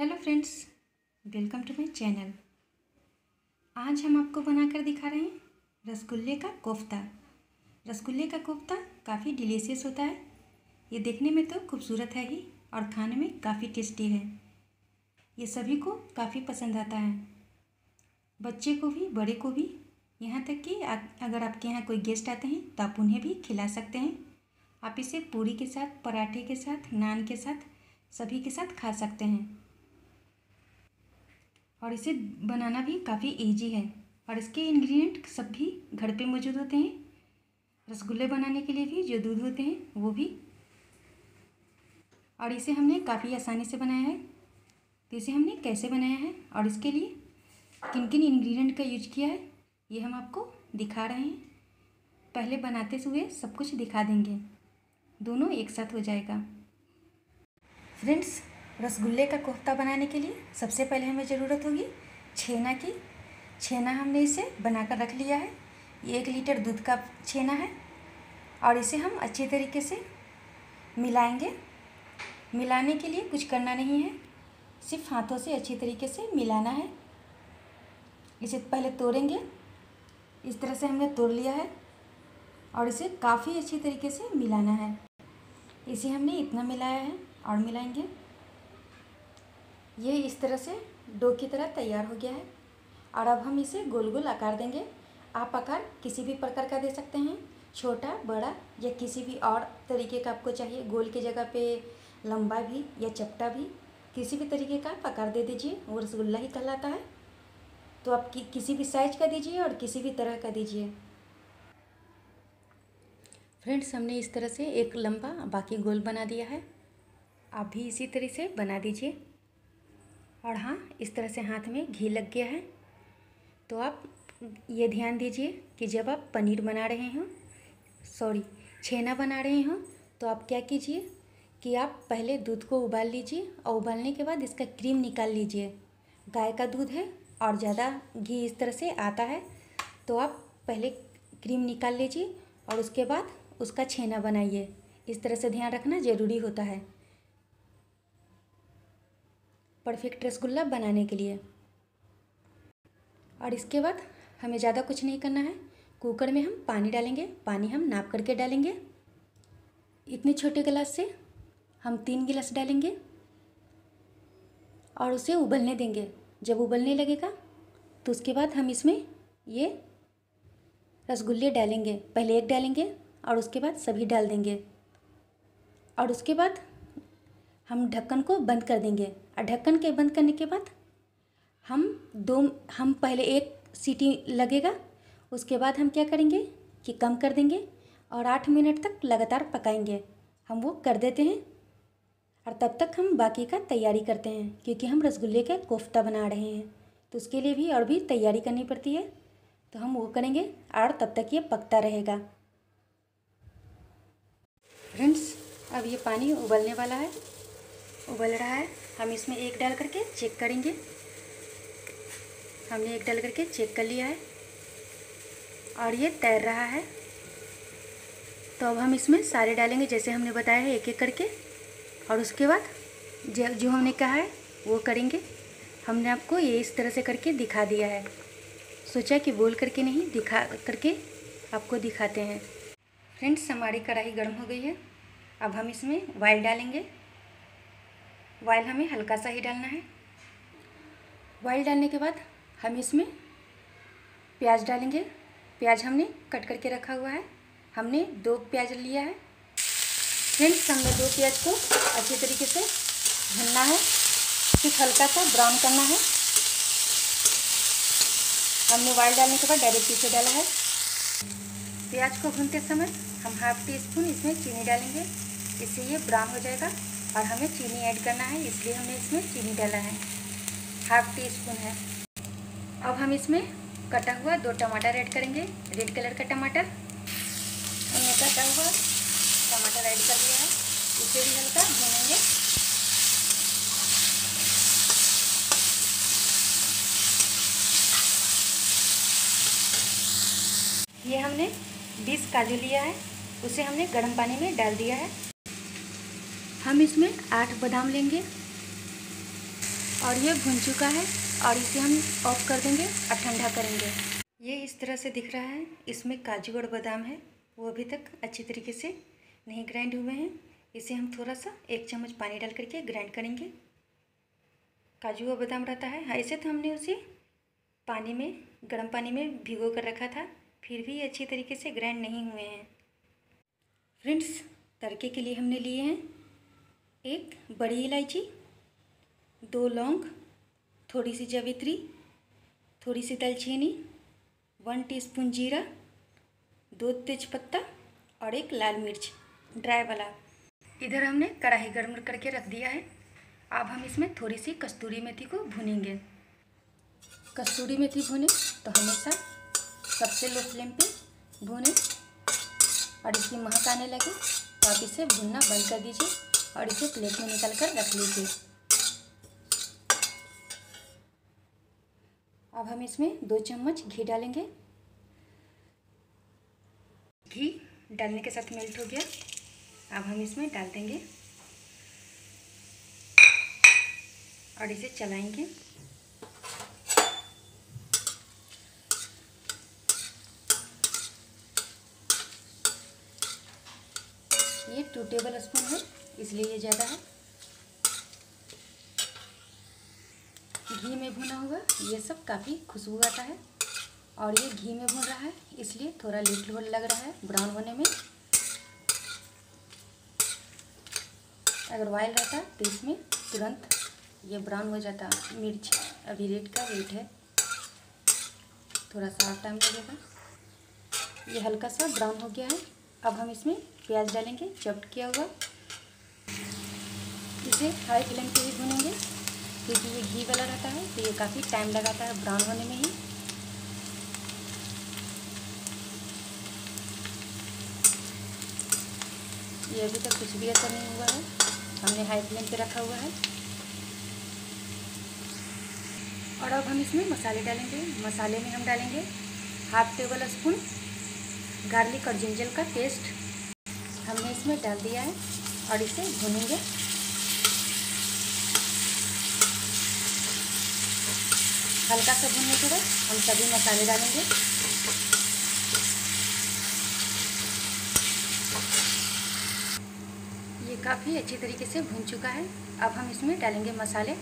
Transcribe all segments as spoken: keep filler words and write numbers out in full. Hello friends, welcome to my channel. आज हम आपको बनाकर दिखा रहे हैं रसगुल्ले का कोफ्ता। रसगुल्ले का कोफ्ता काफ़ी डिलीशियस होता है। ये देखने में तो खूबसूरत है ही और खाने में काफ़ी टेस्टी है। ये सभी को काफ़ी पसंद आता है, बच्चे को भी, बड़े को भी। यहाँ तक कि अगर आपके यहाँ कोई गेस्ट आते हैं तो आप उन्हें भी खिला सकते हैं। आप इसे पूरी के साथ, पराठे के साथ, नान के साथ, सभी के साथ खा सकते हैं। और इसे बनाना भी काफ़ी इजी है और इसके इंग्रेडिएंट सब भी घर पे मौजूद होते हैं। रसगुल्ले बनाने के लिए भी जो दूध होते हैं वो भी, और इसे हमने काफ़ी आसानी से बनाया है। तो इसे हमने कैसे बनाया है और इसके लिए किन किन इंग्रेडिएंट का यूज किया है ये हम आपको दिखा रहे हैं। पहले बनाते हुए सब कुछ दिखा देंगे, दोनों एक साथ हो जाएगा। फ्रेंड्स, रसगुल्ले का कोफ्ता बनाने के लिए सबसे पहले हमें ज़रूरत होगी छेना की। छेना हमने इसे बनाकर रख लिया है। ये एक लीटर दूध का छेना है और इसे हम अच्छे तरीके से मिलाएंगे। मिलाने के लिए कुछ करना नहीं है, सिर्फ हाथों से अच्छे तरीके से मिलाना है। इसे पहले तोड़ेंगे। इस तरह से हमने तोड़ लिया है और इसे काफ़ी अच्छी तरीके से मिलाना है। इसे हमने इतना मिलाया है और मिलाएंगे। ये इस तरह से डो की तरह तैयार हो गया है और अब हम इसे गोल गोल आकार देंगे। आप आकार किसी भी प्रकार का दे सकते हैं, छोटा, बड़ा या किसी भी और तरीके का आपको चाहिए। गोल की जगह पे लंबा भी या चपटा भी, किसी भी तरीके का आप आकार दे दीजिए, वो रसगुल्ला ही कहलाता है। तो आप कि, किसी भी साइज का दीजिए और किसी भी तरह का दीजिए। फ्रेंड्स, हमने इस तरह से एक लंबा बाकी गोल बना दिया है। आप भी इसी तरह से बना दीजिए। और हाँ, इस तरह से हाथ में घी लग गया है, तो आप ये ध्यान दीजिए कि जब आप पनीर बना रहे हों, सॉरी छेना बना रहे हों, तो आप क्या कीजिए कि आप पहले दूध को उबाल लीजिए और उबालने के बाद इसका क्रीम निकाल लीजिए। गाय का दूध है और ज़्यादा घी इस तरह से आता है, तो आप पहले क्रीम निकाल लीजिए और उसके बाद उसका छेना बनाइए। इस तरह से ध्यान रखना ज़रूरी होता है परफेक्ट रसगुल्ला बनाने के लिए। और इसके बाद हमें ज़्यादा कुछ नहीं करना है। कुकर में हम पानी डालेंगे। पानी हम नाप करके डालेंगे। इतने छोटे गिलास से हम तीन गिलास डालेंगे और उसे उबलने देंगे। जब उबलने लगेगा तो उसके बाद हम इसमें ये रसगुल्ले डालेंगे। पहले एक डालेंगे और उसके बाद सभी डाल देंगे और उसके बाद हम ढक्कन को बंद कर देंगे। और ढक्कन के बंद करने के बाद हम दो हम पहले एक सीटी लगेगा, उसके बाद हम क्या करेंगे कि कम कर देंगे और आठ मिनट तक लगातार पकाएंगे। हम वो कर देते हैं और तब तक हम बाकी का तैयारी करते हैं, क्योंकि हम रसगुल्ले का कोफ्ता बना रहे हैं तो उसके लिए भी और भी तैयारी करनी पड़ती है। तो हम वो करेंगे और तब तक ये पकता रहेगा। फ्रेंड्स, अब ये पानी उबलने वाला है, उबल रहा है। हम इसमें एक डाल करके चेक करेंगे। हमने एक डाल करके चेक कर लिया है और ये तैर रहा है। तो अब हम इसमें सारे डालेंगे जैसे हमने बताया है, एक एक करके। और उसके बाद जो जो हमने कहा है वो करेंगे। हमने आपको ये इस तरह से करके दिखा दिया है, सोचा कि बोल करके नहीं, दिखा करके आपको दिखाते हैं। फ्रेंड्स, हमारी कढ़ाई गर्म हो गई है। अब हम इसमें ऑयल डालेंगे। ऑयल हमें हल्का सा ही डालना है। ऑयल डालने के बाद हम इसमें प्याज डालेंगे। प्याज हमने कट करके रखा हुआ है। हमने दो प्याज लिया है। फ्रेंड्स, हमने दो प्याज को अच्छे तरीके से भुनना है, सिर्फ हल्का सा ब्राउन करना है। हमने ऑयल डालने के बाद डायरेक्ट पीछे डाला है। प्याज को भूनते समय हम हाफ टी स्पून इसमें चीनी डालेंगे, इससे ये ब्राउन हो जाएगा। और हमें चीनी ऐड करना है, इसलिए हमने इसमें चीनी डाला है, हाफ टी स्पून है। अब हम इसमें कटा हुआ दो टमाटर ऐड करेंगे। रेड कलर का टमाटर हमने कटा हुआ टमाटर ऐड कर दिया है। इसे भी हल्का भूनेंगे। ये हमने बीस काजू लिया है, उसे हमने गर्म पानी में डाल दिया है। हम इसमें आठ बादाम लेंगे। और ये भुन चुका है और इसे हम ऑफ कर देंगे और ठंडा करेंगे। ये इस तरह से दिख रहा है, इसमें काजू और बादाम है वो अभी तक अच्छी तरीके से नहीं ग्राइंड हुए हैं। इसे हम थोड़ा सा एक चम्मच पानी डाल करके ग्राइंड करेंगे। काजू और बादाम रहता है हाँ, इसे तो हमने उसे पानी में गर्म पानी में भिगो कर रखा था, फिर भी अच्छी तरीके से ग्राइंड नहीं हुए हैं। फ्रेंड्स, तड़के के लिए हमने लिए हैं एक बड़ी इलायची, दो लौंग, थोड़ी सी जावित्री, थोड़ी सी दालचीनी, वन टीस्पून जीरा, दो तेजपत्ता और एक लाल मिर्च ड्राई वाला। इधर हमने कढ़ाई गर्म करके रख दिया है। अब हम इसमें थोड़ी सी कस्तूरी मेथी को भूनेंगे। कस्तूरी मेथी भूने तो हमेशा सबसे लो फ्लेम पे भूने और इसकी महक आने लगे तो आप इसे भूनना बंद कर दीजिए और इसे प्लेट में निकाल कर रख लीजिए। अब हम इसमें दो चम्मच घी डालेंगे। घी डालने के साथ मेल्ट हो गया। अब हम इसमें डाल देंगे और इसे चलाएंगे। ये टू टेबल स्पून है इसलिए ये ज़्यादा है। घी में भुना हुआ ये सब काफ़ी खुशबू आता है और ये घी में भुन रहा है इसलिए थोड़ा लिटिल होल लग रहा है ब्राउन होने में। अगर वाइल रहता तो इसमें तुरंत ये ब्राउन हो जाता। मिर्च अभी रेड का रेड है, थोड़ा सा और टाइम लगेगा। ये हल्का सा ब्राउन हो गया है। अब हम इसमें प्याज डालेंगे चॉप किया हुआ। इसे हाई फ्लेम पे ही भुनेंगे क्योंकि ये घी वाला रहता है तो ये काफ़ी टाइम लगाता है ब्राउन होने में ही। ये अभी तक कुछ भी असर नहीं हुआ है, हमने हाई फ्लेम पे रखा हुआ है। और अब हम इसमें मसाले डालेंगे। मसाले में हम डालेंगे हाफ टेबल स्पून गार्लिक और जिंजर का पेस्ट हमने इसमें डाल दिया है और इसे भूनेंगे। हल्का सा भूनने के बाद हम सभी मसाले डालेंगे। ये काफ़ी अच्छी तरीके से भून चुका है। अब हम इसमें डालेंगे मसाले।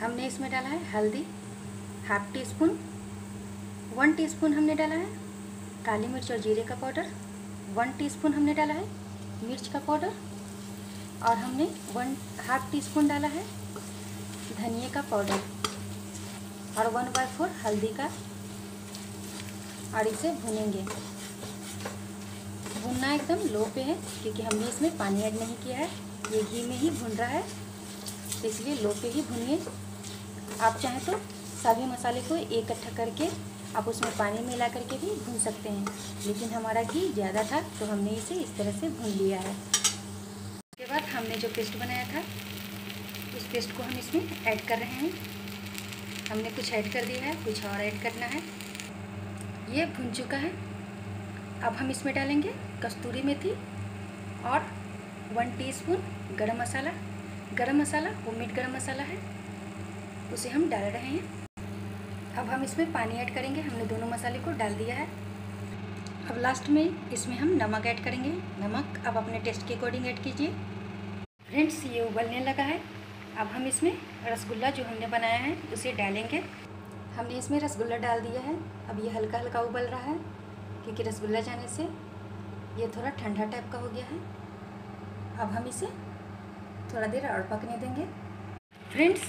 हमने इसमें डाला है हल्दी half teaspoon, one teaspoon हमने डाला है काली मिर्च और जीरे का पाउडर, वन टीस्पून हमने डाला है मिर्च का पाउडर और हमने वन हाफ टी स्पून डाला है धनिया का पाउडर और वन बाय फोर हल्दी का। और इसे भुनेंगे। भुनना एकदम लो पे है क्योंकि हमने इसमें पानी ऐड नहीं किया है, ये घी में ही भुन रहा है तो इसलिए लो पे ही भुनिए। आप चाहें तो सभी मसाले को इकट्ठा करके आप उसमें पानी मिला करके भी भून सकते हैं, लेकिन हमारा घी ज़्यादा था तो हमने इसे इस तरह से भून लिया है। उसके बाद हमने जो पेस्ट बनाया था उस पेस्ट को हम इसमें ऐड कर रहे हैं। हमने कुछ ऐड कर दिया है, कुछ और ऐड करना है। ये भुन चुका है। अब हम इसमें डालेंगे कस्तूरी मेथी और वन टीस्पून गरम मसाला। गरम मसाला होममेड गरम मसाला है, उसे हम डाल रहे हैं। अब हम इसमें पानी ऐड करेंगे। हमने दोनों मसाले को डाल दिया है। अब लास्ट में इसमें हम नमक ऐड करेंगे। नमक अब अपने टेस्ट के अकॉर्डिंग ऐड कीजिए। फ्रेंड्स, ये उबलने लगा है। अब हम इसमें रसगुल्ला जो हमने बनाया है उसे डालेंगे। हमने इसमें रसगुल्ला डाल दिया है। अब ये हल्का हल्का उबल रहा है क्योंकि रसगुल्ला जाने से ये थोड़ा ठंडा टाइप का हो गया है। अब हम इसे थोड़ा देर और पकने देंगे। फ्रेंड्स,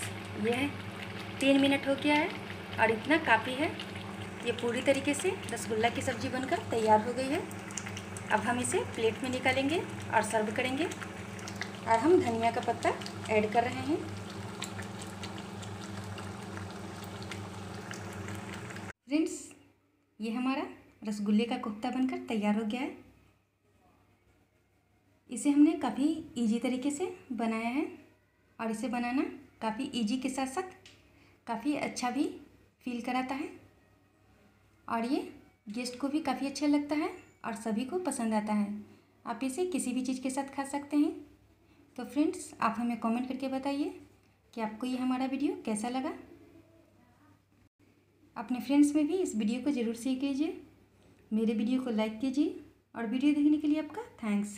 ये तीन मिनट हो गया है और इतना काफ़ी है। ये पूरी तरीके से रसगुल्ला की सब्ज़ी बनकर तैयार हो गई है। अब हम इसे प्लेट में निकालेंगे और सर्व करेंगे। और हम धनिया का पत्ता ऐड कर रहे हैं। फ्रेंड्स, ये हमारा रसगुल्ले का कोफ्ता बनकर तैयार हो गया है। इसे हमने काफ़ी इजी तरीके से बनाया है और इसे बनाना काफ़ी इजी के साथ साथ काफ़ी अच्छा भी फील कराता है और ये गेस्ट को भी काफ़ी अच्छा लगता है और सभी को पसंद आता है। आप इसे किसी भी चीज़ के साथ खा सकते हैं। तो फ्रेंड्स, आप हमें कमेंट करके बताइए कि आपको ये हमारा वीडियो कैसा लगा। अपने फ्रेंड्स में भी इस वीडियो को ज़रूर शेयर कीजिए। मेरे वीडियो को लाइक कीजिए और वीडियो देखने के लिए आपका थैंक्स।